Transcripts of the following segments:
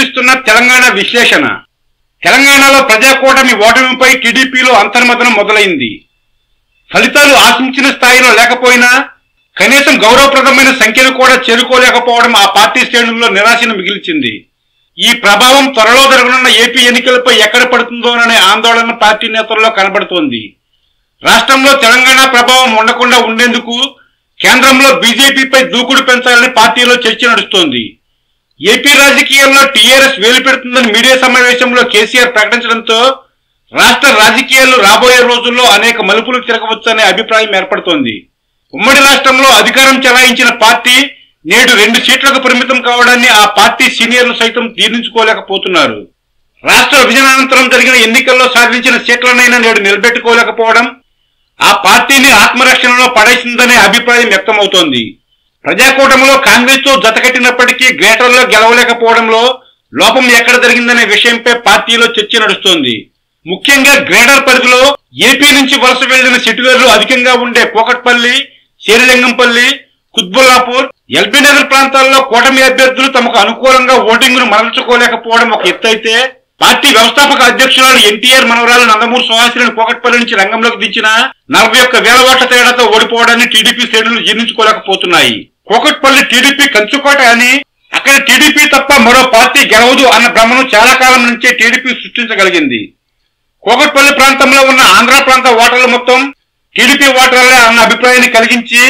కనిపిస్తున్న తెలంగాణ విశ్లేషణ. తెలంగాణలో ప్రజాకూటమి ఓటమిపై టీడీపీలో అంతర్మదనం మొదలైంది. ఫలితాలు ఆశించిన స్థాయిలో లేకపోయినా కనీసం గౌరవప్రదమైన సంఖ్యను కూడా చేరుకోలేకపోవడం ఆ పార్టీ శ్రేణుల్లో నిరాశను మిగిల్చింది. ఈ ప్రభావం త్వరలో జరగనున్న ఏపీ ఎన్నికలపై ఎక్కడ పడుతుందోననే ఆందోళన పార్టీ నేతల్లో కనబడుతోంది. రాష్ట్రంలో తెలంగాణ ప్రభావం ఉండకుండా ఉండేందుకు కేంద్రంలో బీజేపీపై దూకుడు పెంచాలని పార్టీలో చర్చ నడుస్తోంది. ఏపీ రాజకీయాల్లో టీఆర్ఎస్ వేలు పెడుతుందని మీడియా సమావేశంలో కేసీఆర్ ప్రకటించడంతో రాష్ట్ర రాజకీయాలు రాబోయే రోజుల్లో అనేక మలుపులు తిరగవచ్చనే అభిప్రాయం ఏర్పడుతోంది. ఉమ్మడి రాష్ట్రంలో అధికారం చెలాయించిన పార్టీ నేడు 2 సీట్లకు పరిమితం కావడాన్ని ఆ పార్టీ సీనియర్లు సైతం జీర్ణించుకోలేకపోతున్నారు. రాష్ట్ర విభజనానంతరం జరిగిన ఎన్నికల్లో సాధించిన సీట్లనైనా నేడు నిలబెట్టుకోలేకపోవడం ఆ పార్టీని ఆత్మరక్షణలో పడేసిందనే అభిప్రాయం వ్యక్తమవుతోంది. ప్రజాకూటమిలో కాంగ్రెస్తో జతకట్టినప్పటికీ గ్రేటర్లో గెలవలేకపోవడంలో లోపం ఎక్కడ జరిగిందనే విషయంపై పార్టీలో చర్చ నడుస్తోంది. ముఖ్యంగా గ్రేటర్ పరిధిలో ఏపీ నుంచి వలస వెళ్లిన సెటిలర్లు అధికంగా ఉండే కోకట్పల్లి, శేరిలింగంపల్లి, కుత్బుల్లాపూర్, ఎల్బీ నగర్ ప్రాంతాల్లో కూటమి అభ్యర్థులు తమకు అనుకూలంగా ఓటింగ్ను మరల్చుకోలేకపోవడం ఒక ఎత్తైతే, పార్టీ వ్యవస్థాపక అధ్యక్షురాలు ఎన్టీఆర్ మనవరాలు నందమూరి సుహాసిని కోకట్పల్లి నుంచి రంగంలోకి దించిన 41,000 ఓట్ల తేడాతో ఓడిపోవడాన్ని టీడీపీ శ్రేణులు జీర్ణించుకోలేకపోతున్నాయి. కోకట్పల్లి టీడీపీ కంచుకోట అని, అక్కడ టీడీపీ తప్ప మరో పార్టీ గెలవదు అన్న భ్రమను చాలా కాలం నుంచే టీడీపీ సృష్టించగలిగింది. కోకట్పల్లి ప్రాంతంలో ఉన్న ఆంధ్ర ప్రాంత ఓటర్లు మొత్తం టీడీపీ ఓటర్లే అన్న అభిప్రాయాన్ని కలిగించి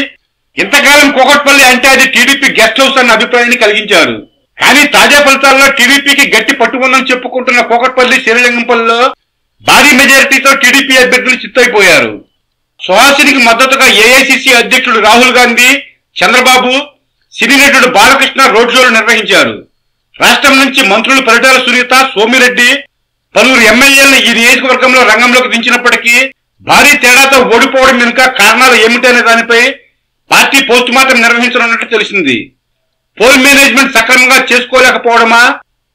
ఇంతకాలం కోకట్పల్లి అంటే అది టీడీపీ గెస్ట్ హౌస్ అన్న అభిప్రాయాన్ని కలిగించారు. కానీ తాజా ఫలితాల్లో టీడీపీకి గట్టి పట్టుకుందని చెప్పుకుంటున్న కోకట్పల్లి, శ్రీలింగంపల్లిలో భారీ మెజారిటీతో టీడీపీ అభ్యర్థులు చిత్తైపోయారు. సుహాసినికి మద్దతుగా ఏఐసిసి అధ్యక్షుడు రాహుల్ గాంధీ, చంద్రబాబు, సినీ నటుడు బాలకృష్ణ రోడ్ షోలు నిర్వహించారు. రాష్ట్రం నుంచి మంత్రులు పరిటాల సునీత, సోమిరెడ్డి, పలువురు ఎమ్మెల్యేలను ఈ నియోజకవర్గంలో రంగంలోకి దించినప్పటికీ భారీ తేడాతో ఓడిపోవడం వెనుక కారణాలు ఏమిటనే దానిపై పార్టీ పోస్ట్ మార్టం నిర్వహించనున్నట్టు తెలిసింది. పోల్ మేనేజ్మెంట్ సక్రమంగా చేసుకోలేకపోవడమా,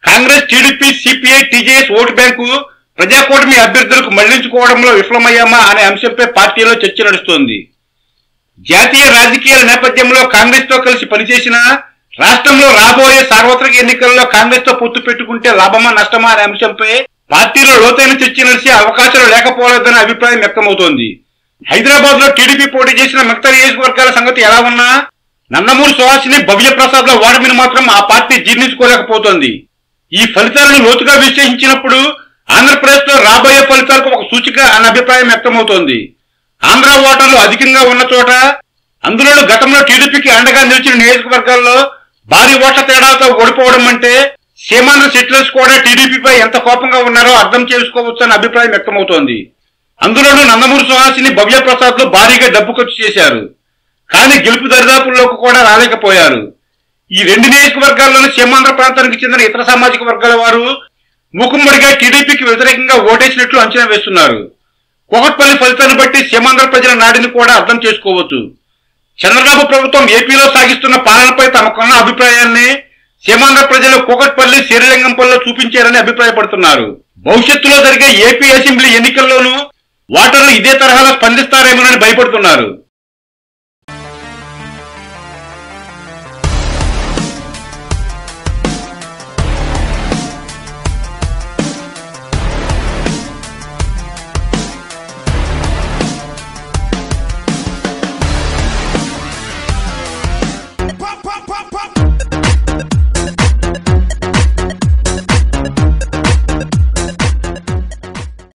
కాంగ్రెస్, టీడీపీ, సిపిఐ, టీజేఎస్ ఓటు బ్యాంకు ప్రజాకూటమి అభ్యర్థులకు మళ్లించుకోవడంలో విఫలమయ్యామా అనే అంశంపై పార్టీలో చర్చ నడుస్తోంది. జాతీయ రాజకీయాల నేపథ్యంలో కాంగ్రెస్తో కలిసి పనిచేసినా రాష్ట్రంలో రాబోయే సార్వత్రిక ఎన్నికల్లో కాంగ్రెస్తో పొత్తు పెట్టుకుంటే లాభమా నష్టమా అనే అంశంపై పార్టీలో లోతైన చర్చ నడిచే అవకాశాలు లేకపోలేదనే అభిప్రాయం వ్యక్తమవుతోంది. హైదరాబాద్ లో టీడీపీ పోటీ చేసిన మిగతా నియోజకవర్గాల సంగతి ఎలా ఉన్నా నందమూరి సుహాసిని, భవ్య ప్రసాద్ ల ఓటమిని మాత్రం ఆ పార్టీ జీర్ణించుకోలేకపోతోంది. ఈ ఫలితాలను లోతుగా విశ్లేషించినప్పుడు ఆంధ్రప్రదేశ్ లో రాబోయే ఫలితాలకు ఒక సూచిక అనే అభిప్రాయం వ్యక్తమవుతోంది. ఆంధ్ర ఓటర్లు అధికంగా ఉన్న చోట, అందులోనూ గతంలో టీడీపీకి అండగా నిలిచిన నియోజకవర్గాల్లో భారీ ఓట్ల తేడాతో ఓడిపోవడం అంటే సీమాంధ్ర సెటిలర్స్ కూడా టీడీపీపై ఎంత కోపంగా ఉన్నారో అర్థం చేసుకోవచ్చు అనే అభిప్రాయం వ్యక్తమవుతోంది. అందులోనూ నందమూరి సుహాసిని, భవ్య ప్రసాద్ లు భారీగా డబ్బు ఖర్చు చేశారు. కానీ గెలుపు దరిదాపుల్లోకి కూడా రాలేకపోయారు. ఈ 2 నియోజకవర్గాల్లోనూ సీమాంధ్ర ప్రాంతానికి చెందిన ఇతర సామాజిక వర్గాల వారు మూకుమ్మడిగా టీడీపీకి వ్యతిరేకంగా ఓటేసినట్లు అంచనా వేస్తున్నారు. కోకట్పల్లి ఫలితాన్ని బట్టి సీమాంధ్ర ప్రజల నాడిని కూడా అర్థం చేసుకోవచ్చు. చంద్రబాబు ప్రభుత్వం ఏపీలో సాగిస్తున్న పాలనపై తమకున్న అభిప్రాయాన్ని సీమాంధ్ర ప్రజలు కోకట్పల్లి, శ్రీలింగంపల్లిలో చూపించారని అభిప్రాయపడుతున్నారు. భవిష్యత్తులో జరిగే ఏపీ అసెంబ్లీ ఎన్నికల్లోనూ ఓటర్లు ఇదే తరహాలో స్పందిస్తారేమోనని భయపడుతున్నారు.